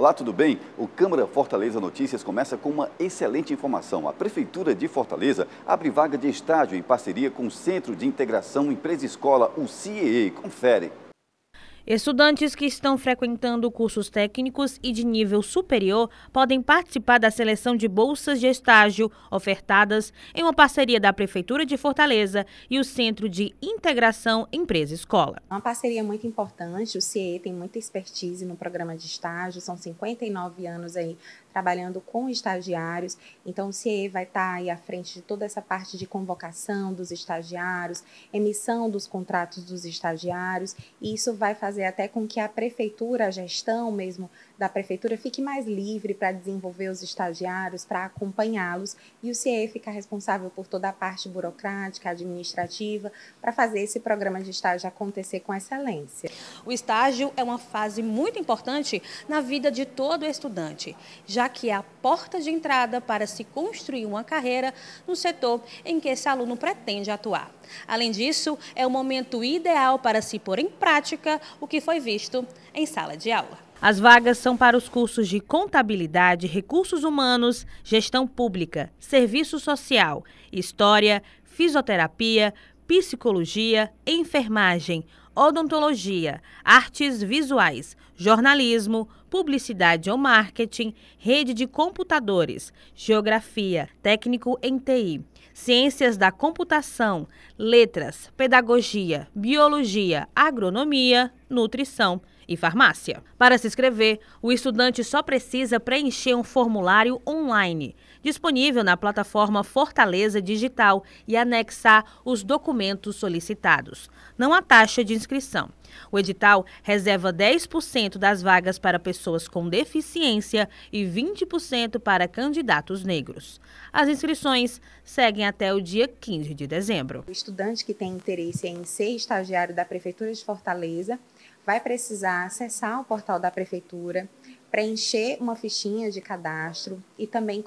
Olá, tudo bem? O Câmara Fortaleza Notícias começa com uma excelente informação. A Prefeitura de Fortaleza abre vaga de estágio em parceria com o Centro de Integração Empresa-Escola, o CIEE. Confere. Estudantes que estão frequentando cursos técnicos e de nível superior podem participar da seleção de bolsas de estágio ofertadas em uma parceria da Prefeitura de Fortaleza e o Centro de Integração Empresa-Escola. Uma parceria muito importante, o CIEE tem muita expertise no programa de estágio, são 59 anos aí trabalhando com estagiários, então o CIEE vai estar aí à frente de toda essa parte de convocação dos estagiários, emissão dos contratos dos estagiários, e isso vai fazer até com que a prefeitura, a gestão mesmo da prefeitura, fique mais livre para desenvolver os estagiários, para acompanhá-los, e o CIEE fica responsável por toda a parte burocrática, administrativa, para fazer esse programa de estágio acontecer com excelência. O estágio é uma fase muito importante na vida de todo estudante, já que é a porta de entrada para se construir uma carreira no setor em que esse aluno pretende atuar. Além disso, é o momento ideal para se pôr em prática o que foi visto em sala de aula. As vagas são para os cursos de Contabilidade, Recursos Humanos, Gestão Pública, Serviço Social, História, Fisioterapia, Psicologia, Enfermagem, Odontologia, Artes Visuais, Jornalismo, Publicidade ou Marketing, Rede de Computadores, Geografia, Técnico em TI, Ciências da Computação, Letras, Pedagogia, Biologia, Agronomia, Nutrição e Farmácia. Para se inscrever, o estudante só precisa preencher um formulário online, disponível na plataforma Fortaleza Digital, e anexar os documentos solicitados. Não há taxa de inscrição. O edital reserva 10% das vagas para pessoas com deficiência e 20% para candidatos negros. As inscrições seguem até o dia 15 de dezembro. O estudante que tem interesse em ser estagiário da Prefeitura de Fortaleza vai precisar acessar o portal da Prefeitura, preencher uma fichinha de cadastro e também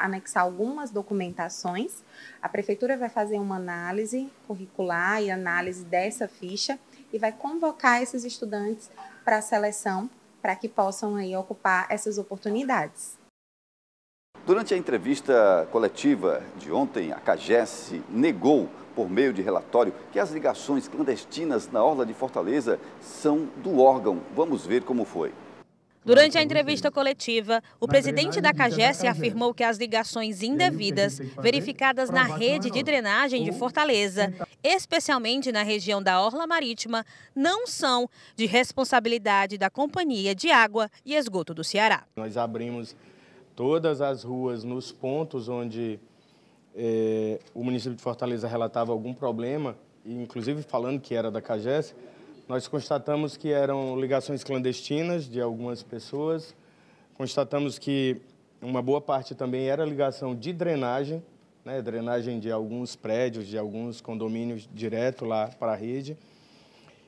anexar algumas documentações. A Prefeitura vai fazer uma análise curricular e análise dessa ficha e vai convocar esses estudantes para a seleção, para que possam aí ocupar essas oportunidades. Durante a entrevista coletiva de ontem, a Cagece negou, por meio de relatório, que as ligações clandestinas na orla de Fortaleza são do órgão. Vamos ver como foi. Durante a entrevista coletiva, o presidente da Cagece afirmou que as ligações indevidas verificadas na rede de drenagem de Fortaleza, especialmente na região da orla marítima, não são de responsabilidade da Companhia de Água e Esgoto do Ceará. Nós abrimos todas as ruas nos pontos onde o município de Fortaleza relatava algum problema, e inclusive falando que era da Cagece. Nós constatamos que eram ligações clandestinas de algumas pessoas, constatamos que uma boa parte também era ligação de drenagem, né, drenagem de alguns prédios, de alguns condomínios direto lá para a rede,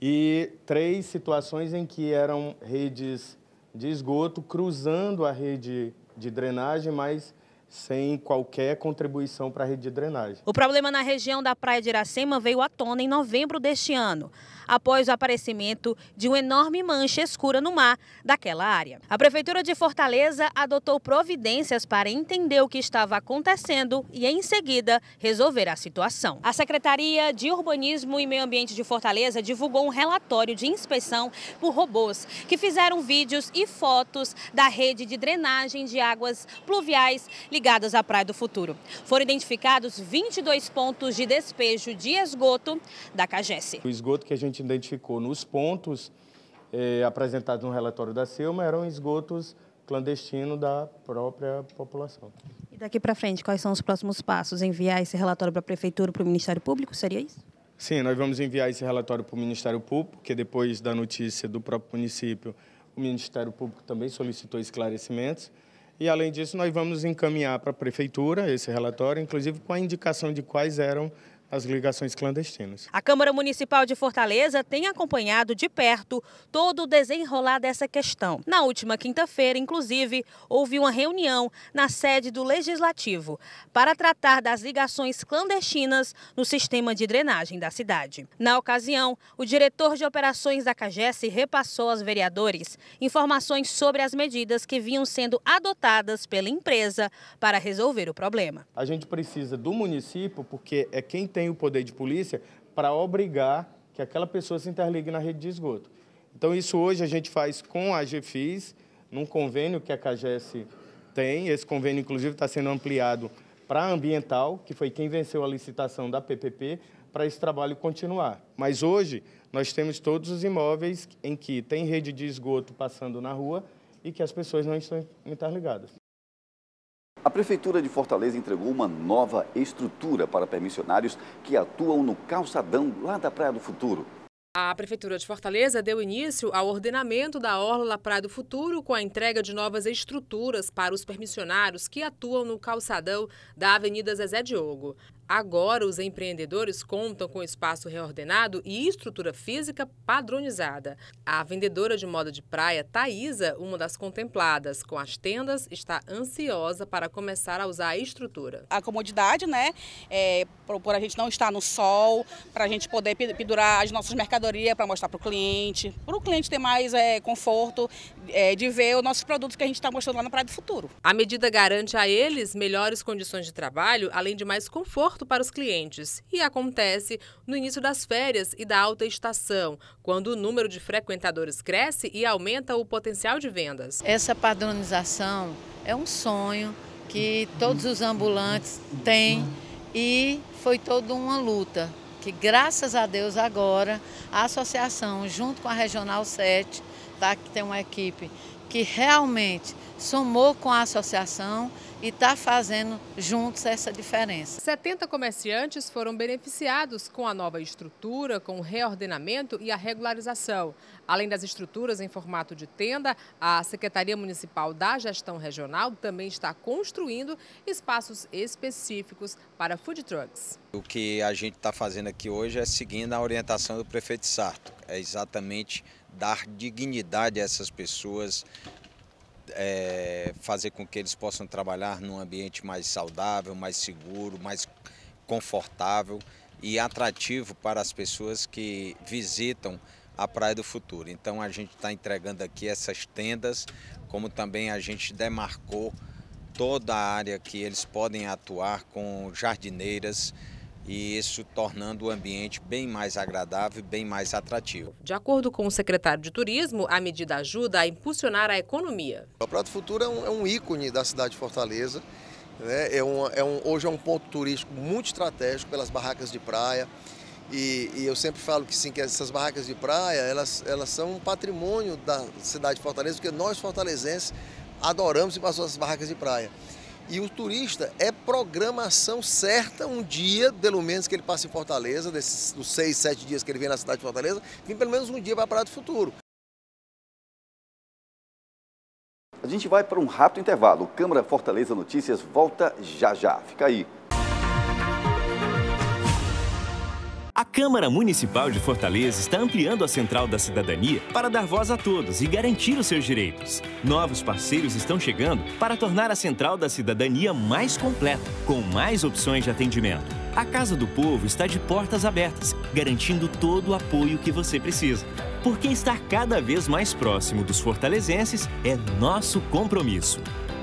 e 3 situações em que eram redes de esgoto cruzando a rede de drenagem, mas sem qualquer contribuição para a rede de drenagem. O problema na região da Praia de Iracema veio à tona em novembro deste ano, após o aparecimento de uma enorme mancha escura no mar daquela área. A Prefeitura de Fortaleza adotou providências para entender o que estava acontecendo e, em seguida, resolver a situação. A Secretaria de Urbanismo e Meio Ambiente de Fortaleza divulgou um relatório de inspeção por robôs que fizeram vídeos e fotos da rede de drenagem de águas pluviais ligadas à Praia do Futuro. Foram identificados 22 pontos de despejo de esgoto da Cagece. O esgoto que a gente identificou nos pontos apresentados no relatório da Selma eram esgotos clandestinos da própria população. E daqui para frente, quais são os próximos passos? Enviar esse relatório para a Prefeitura, para o Ministério Público, seria isso? Sim, nós vamos enviar esse relatório para o Ministério Público, porque depois da notícia do próprio município, o Ministério Público também solicitou esclarecimentos. E, além disso, nós vamos encaminhar para a Prefeitura esse relatório, inclusive com a indicação de quais eram as ligações clandestinas. A Câmara Municipal de Fortaleza tem acompanhado de perto todo o desenrolar dessa questão. Na última quinta-feira, inclusive, houve uma reunião na sede do Legislativo para tratar das ligações clandestinas no sistema de drenagem da cidade. Na ocasião, o diretor de operações da Cagece repassou aos vereadores informações sobre as medidas que vinham sendo adotadas pela empresa para resolver o problema. A gente precisa do município, porque é quem tem o poder de polícia para obrigar que aquela pessoa se interligue na rede de esgoto. Então isso hoje a gente faz com a GFIS, num convênio que a Cagece tem. Esse convênio inclusive está sendo ampliado para a ambiental, que foi quem venceu a licitação da PPP, para esse trabalho continuar. Mas hoje nós temos todos os imóveis em que tem rede de esgoto passando na rua e que as pessoas não estão interligadas. A Prefeitura de Fortaleza entregou uma nova estrutura para permissionários que atuam no calçadão lá da Praia do Futuro. A Prefeitura de Fortaleza deu início ao ordenamento da orla da Praia do Futuro com a entrega de novas estruturas para os permissionários que atuam no calçadão da Avenida Zezé Diogo. Agora, os empreendedores contam com espaço reordenado e estrutura física padronizada. A vendedora de moda de praia, Thaísa, uma das contempladas com as tendas, está ansiosa para começar a usar a estrutura. A comodidade, né? Por a gente não estar no sol, para a gente poder pendurar as nossas mercadorias para mostrar para o cliente ter mais conforto de ver os nossos produtos que a gente está mostrando lá na Praia do Futuro. A medida garante a eles melhores condições de trabalho, além de mais conforto para os clientes, e acontece no início das férias e da alta estação, quando o número de frequentadores cresce e aumenta o potencial de vendas. Essa padronização é um sonho que todos os ambulantes têm e foi toda uma luta que, graças a Deus, agora a associação, junto com a Regional 7, tá, que tem uma equipe que realmente somou com a associação e está fazendo juntos essa diferença. 70 comerciantes foram beneficiados com a nova estrutura, com o reordenamento e a regularização. Além das estruturas em formato de tenda, a Secretaria Municipal da Gestão Regional também está construindo espaços específicos para food trucks. O que a gente está fazendo aqui hoje é seguindo a orientação do prefeito Sarto. É exatamente dar dignidade a essas pessoas, fazer com que eles possam trabalhar num ambiente mais saudável, mais seguro, mais confortável e atrativo para as pessoas que visitam a Praia do Futuro. Então a gente está entregando aqui essas tendas, como também a gente demarcou toda a área que eles podem atuar com jardineiras, e isso tornando o ambiente bem mais agradável e bem mais atrativo. De acordo com o secretário de Turismo, a medida ajuda a impulsionar a economia. A Praia do Futuro é um ícone da cidade de Fortaleza, né? Hoje é um ponto turístico muito estratégico pelas barracas de praia. E eu sempre falo que sim, que essas barracas de praia, elas são um patrimônio da cidade de Fortaleza, porque nós fortalezenses adoramos ir para as barracas de praia. E o turista é programação certa, um dia, pelo menos que ele passe em Fortaleza, dos 6, 7 dias que ele vem na cidade de Fortaleza, vem pelo menos um dia para a Praia do Futuro. A gente vai para um rápido intervalo. O Câmara Fortaleza Notícias volta já já. Fica aí. A Câmara Municipal de Fortaleza está ampliando a Central da Cidadania para dar voz a todos e garantir os seus direitos. Novos parceiros estão chegando para tornar a Central da Cidadania mais completa, com mais opções de atendimento. A Casa do Povo está de portas abertas, garantindo todo o apoio que você precisa. Porque estar cada vez mais próximo dos fortalezenses é nosso compromisso.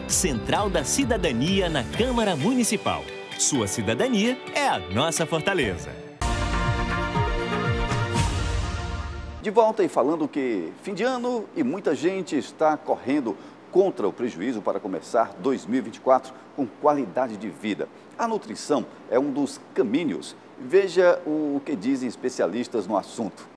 Central da Cidadania na Câmara Municipal. Sua cidadania é a nossa fortaleza. De volta e falando que fim de ano e muita gente está correndo contra o prejuízo para começar 2024 com qualidade de vida. A nutrição é um dos caminhos. Veja o que dizem especialistas no assunto.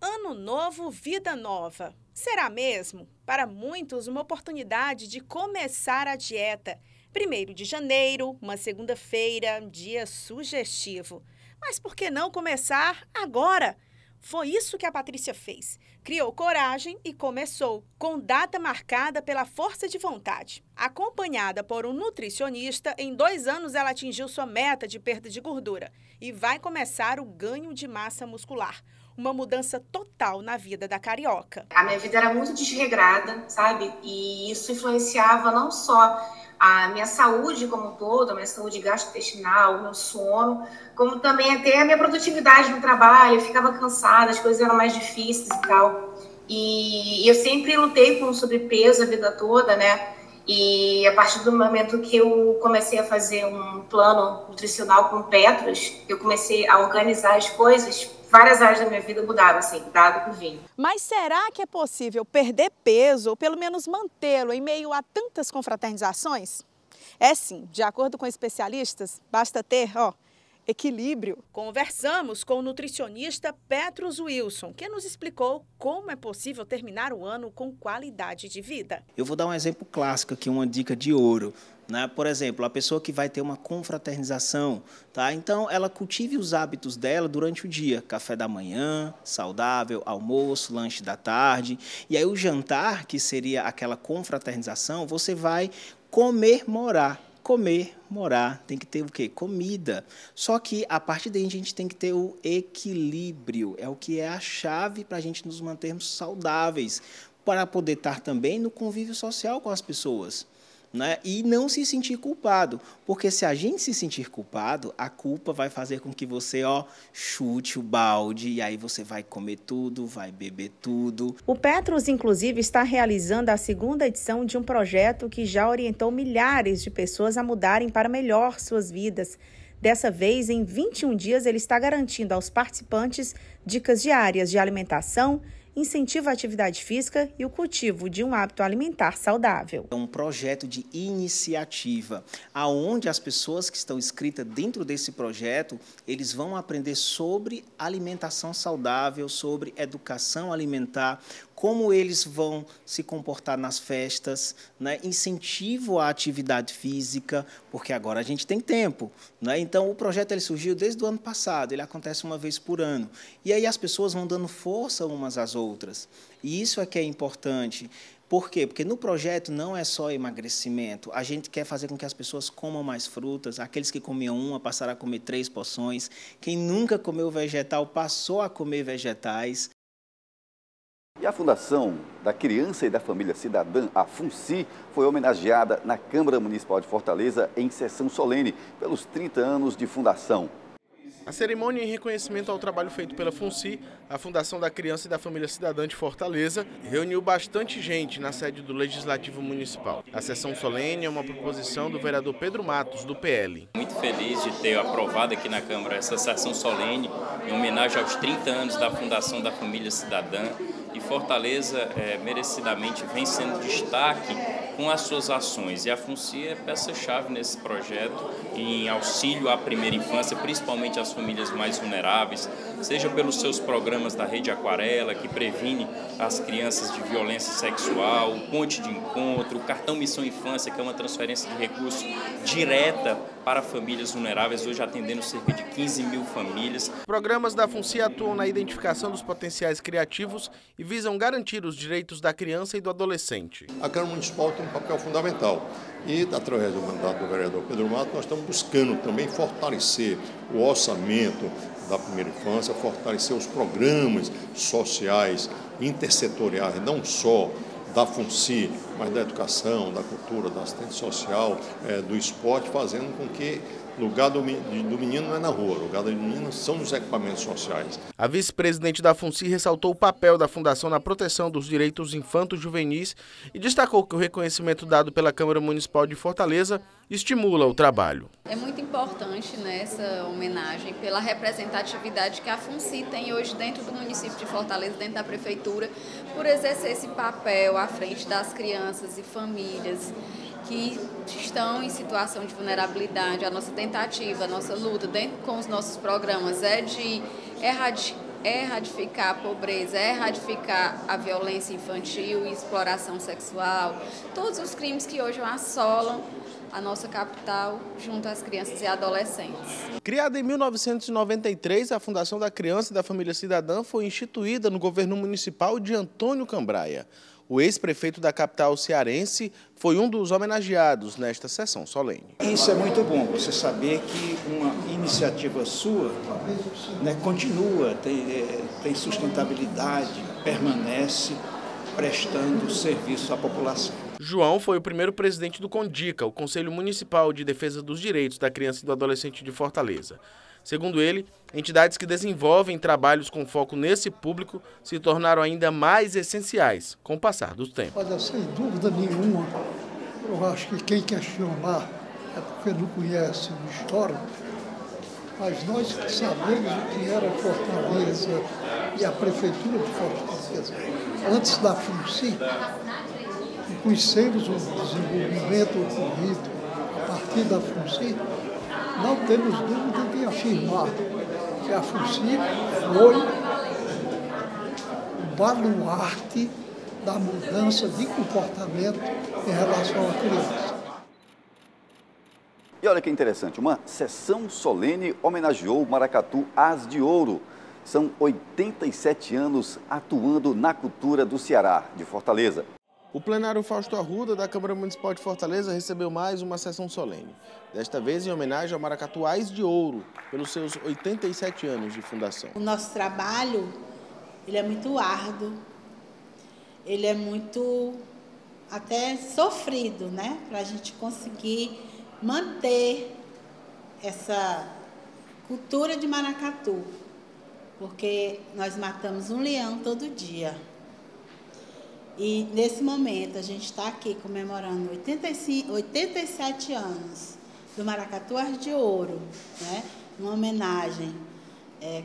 Ano novo, vida nova. Será mesmo? Para muitos, uma oportunidade de começar a dieta. 1º de janeiro, uma segunda-feira, dia sugestivo. Mas por que não começar agora? Foi isso que a Patrícia fez. Criou coragem e começou, com data marcada pela força de vontade. Acompanhada por um nutricionista, em 2 anos ela atingiu sua meta de perda de gordura e vai começar o ganho de massa muscular. Uma mudança total na vida da carioca. A minha vida era muito desregrada, sabe? E isso influenciava não só a minha saúde como um todo, a minha saúde gastrointestinal, o meu sono, como também até a minha produtividade no trabalho. Eu ficava cansada, as coisas eram mais difíceis e tal. E eu sempre lutei com sobrepeso a vida toda, né? E a partir do momento que eu comecei a fazer um plano nutricional com Petrus, eu comecei a organizar as coisas. Várias áreas da minha vida mudaram, assim, dado por vinho. Mas será que é possível perder peso ou pelo menos mantê-lo em meio a tantas confraternizações? É sim, de acordo com especialistas, basta ter, equilíbrio. Conversamos com o nutricionista Petrus Wilson, que nos explicou como é possível terminar o ano com qualidade de vida. Eu vou dar um exemplo clássico aqui, uma dica de ouro. Por exemplo, a pessoa que vai ter uma confraternização, tá? Então ela cultive os hábitos dela durante o dia. Café da manhã, saudável, almoço, lanche da tarde. E aí o jantar, que seria aquela confraternização, você vai comemorar. Comer, morar, tem que ter o quê? Comida. Só que a partir daí a gente tem que ter o equilíbrio. É o que é a chave para a gente nos mantermos saudáveis, para poder estar também no convívio social com as pessoas. Né? E não se sentir culpado, porque se a gente se sentir culpado, a culpa vai fazer com que você chute o balde e aí você vai comer tudo, vai beber tudo. O Petrus, inclusive, está realizando a 2ª edição de um projeto que já orientou milhares de pessoas a mudarem para melhor suas vidas. Dessa vez, em 21 dias, ele está garantindo aos participantes dicas diárias de alimentação, incentiva a atividade física e o cultivo de um hábito alimentar saudável. É um projeto de iniciativa, aonde as pessoas que estão inscritas dentro desse projeto, eles vão aprender sobre alimentação saudável, sobre educação alimentar, como eles vão se comportar nas festas, né? Incentivo à atividade física, porque agora a gente tem tempo, né? Então o projeto ele surgiu desde o ano passado, ele acontece uma vez por ano. E aí as pessoas vão dando força umas às outras. E isso é que é importante. Por quê? Porque no projeto não é só emagrecimento. A gente quer fazer com que as pessoas comam mais frutas. Aqueles que comiam uma passaram a comer 3 porções. Quem nunca comeu vegetal passou a comer vegetais. E a Fundação da Criança e da Família Cidadã, a FUNCI, foi homenageada na Câmara Municipal de Fortaleza em sessão solene pelos 30 anos de fundação. A cerimônia em reconhecimento ao trabalho feito pela FUNCI, a Fundação da Criança e da Família Cidadã de Fortaleza, reuniu bastante gente na sede do Legislativo Municipal. A sessão solene é uma proposição do vereador Pedro Matos, do PL. Muito feliz de ter aprovado aqui na Câmara essa sessão solene em homenagem aos 30 anos da Fundação da Família Cidadã. E Fortaleza merecidamente vem sendo destaque com as suas ações. E a FUNCI é peça-chave nesse projeto em auxílio à primeira infância, principalmente às famílias mais vulneráveis, seja pelos seus programas da Rede Aquarela, que previne as crianças de violência sexual, o Ponte de Encontro, o Cartão Missão Infância, que é uma transferência de recursos direta para famílias vulneráveis, hoje atendendo cerca de 15 mil famílias. Programas da FUNCI atuam na identificação dos potenciais criativos e visam garantir os direitos da criança e do adolescente. A Câmara Municipal tem um papel fundamental e, através do mandato do vereador Pedro Matos, nós estamos buscando também fortalecer o orçamento da primeira infância, fortalecer os programas sociais intersetoriais, não só da FUNCI, mas da educação, da cultura, da assistência social, do esporte, fazendo com que o lugar do menino não é na rua, o lugar do menino são nos equipamentos sociais. A vice-presidente da FUNCI ressaltou o papel da Fundação na proteção dos direitos infanto-juvenis e destacou que o reconhecimento dado pela Câmara Municipal de Fortaleza estimula o trabalho. É muito importante nessa homenagem pela representatividade que a FUNCI tem hoje dentro do município de Fortaleza, dentro da prefeitura, por exercer esse papel à frente das crianças e famílias que estão em situação de vulnerabilidade. A nossa tentativa, a nossa luta dentro com os nossos programas é de erradicar é erradificar a pobreza, é erradificar a violência infantil e exploração sexual, todos os crimes que hoje assolam a nossa capital junto às crianças e adolescentes. Criada em 1993, a Fundação da Criança e da Família Cidadã foi instituída no governo municipal de Antônio Cambraia. O ex-prefeito da capital cearense foi um dos homenageados nesta sessão solene. Isso é muito bom, você saber que uma iniciativa sua, né, continua, tem sustentabilidade, permanece prestando serviço à população. João foi o primeiro presidente do CONDICA, o Conselho Municipal de Defesa dos Direitos da Criança e do Adolescente de Fortaleza. Segundo ele, entidades que desenvolvem trabalhos com foco nesse público se tornaram ainda mais essenciais com o passar do tempo. Olha, sem dúvida nenhuma, eu acho que quem questionar é porque não conhece o histórico, mas nós que sabemos o que era Fortaleza e a Prefeitura de Fortaleza antes da FUNCI, e conhecemos o desenvolvimento ocorrido a partir da FUNCI, não temos dúvida de afirmar que a FUNCI foi o baluarte da mudança de comportamento em relação à criança. E olha que interessante, uma sessão solene homenageou o Maracatu Az de Ouro. São 87 anos atuando na cultura do Ceará, de Fortaleza. O plenário Fausto Arruda da Câmara Municipal de Fortaleza recebeu mais uma sessão solene, desta vez em homenagem ao Maracatu Az de Ouro, pelos seus 87 anos de fundação. O nosso trabalho, ele é muito árduo, ele é muito até sofrido, né? Para a gente conseguir manter essa cultura de maracatu, porque nós matamos um leão todo dia. E nesse momento a gente está aqui comemorando 87 anos do Maracatu Az de Ouro, né? Uma homenagem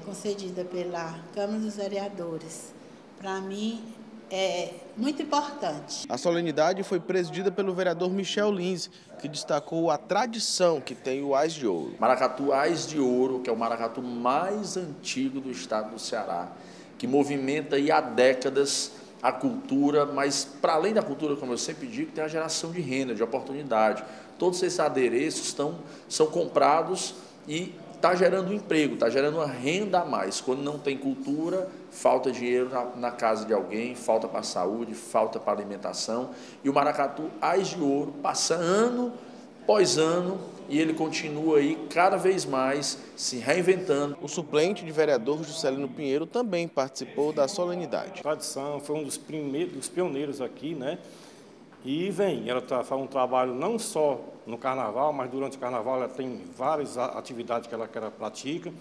concedida pela Câmara dos Vereadores. Para mim é muito importante. A solenidade foi presidida pelo vereador Michel Lins, que destacou a tradição que tem o Az de Ouro. Maracatu Az de Ouro, que é o maracatu mais antigo do estado do Ceará, que movimenta aí há décadas a cultura, mas para além da cultura, como eu sempre digo, tem a geração de renda, de oportunidade. Todos esses adereços são comprados e está gerando emprego, está gerando uma renda a mais. Quando não tem cultura, falta dinheiro na casa de alguém, falta para a saúde, falta para a alimentação. E o Maracatu Az de Ouro passa ano após ano e ele continua aí cada vez mais se reinventando. O suplente de vereador Juscelino Pinheiro também participou da solenidade. A tradição foi um dos pioneiros aqui, né? E ela faz um trabalho não só no carnaval, mas durante o carnaval ela tem várias atividades que ela pratica.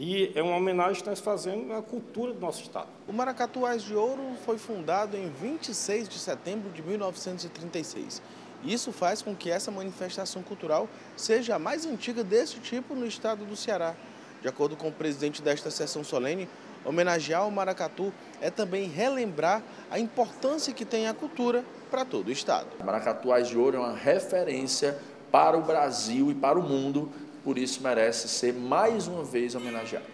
E é uma homenagem que nós fazemos à cultura do nosso estado. O Maracatu Az de Ouro foi fundado em 26 de setembro de 1936. Isso faz com que essa manifestação cultural seja a mais antiga desse tipo no estado do Ceará. De acordo com o presidente desta sessão solene, homenagear o maracatu é também relembrar a importância que tem a cultura para todo o estado. O Maracatu Az de Ouro é uma referência para o Brasil e para o mundo, por isso merece ser mais uma vez homenageado.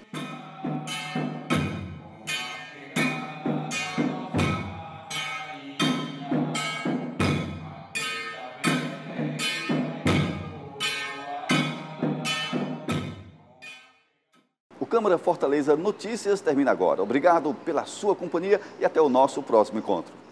Câmara Fortaleza Notícias termina agora. Obrigado pela sua companhia e até o nosso próximo encontro.